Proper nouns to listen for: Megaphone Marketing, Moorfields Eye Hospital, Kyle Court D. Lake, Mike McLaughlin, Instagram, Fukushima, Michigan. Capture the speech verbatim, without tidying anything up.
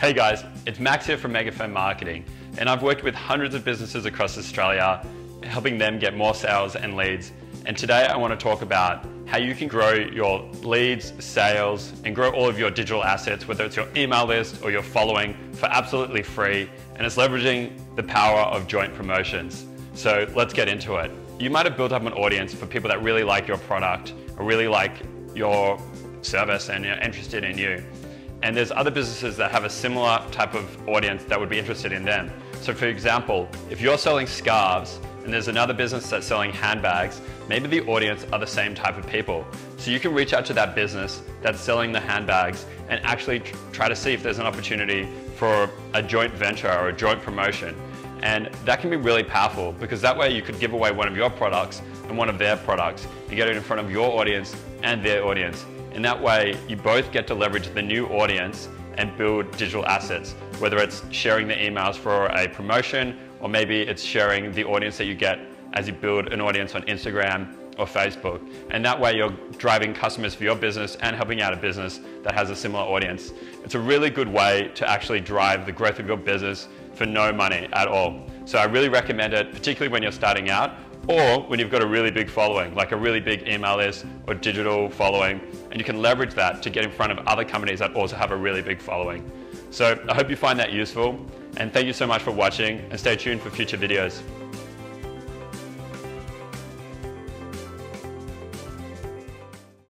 Hey guys, it's Max here from Megaphone Marketing, and I've worked with hundreds of businesses across Australia, helping them get more sales and leads. And today I want to talk about how you can grow your leads, sales, and grow all of your digital assets, whether it's your email list or your following, for absolutely free. And it's leveraging the power of joint promotions. So let's get into it. You might have built up an audience for people that really like your product or really like your service and are interested in you. And there's other businesses that have a similar type of audience that would be interested in them. So for example, if you're selling scarves, and there's another business that's selling handbags, maybe the audience are the same type of people. So you can reach out to that business that's selling the handbags and actually try to see if there's an opportunity for a joint venture or a joint promotion. And that can be really powerful, because that way you could give away one of your products and one of their products and get it in front of your audience and their audience. And that way you both get to leverage the new audience and build digital assets, whether it's sharing the emails for a promotion, or maybe it's sharing the audience that you get as you build an audience on Instagram or Facebook. And that way you're driving customers for your business and helping out a business that has a similar audience. It's a really good way to actually drive the growth of your business for no money at all. So I really recommend it, particularly when you're starting out or when you've got a really big following, like a really big email list or digital following, and you can leverage that to get in front of other companies that also have a really big following. So I hope you find that useful, and thank you so much for watching, and stay tuned for future videos.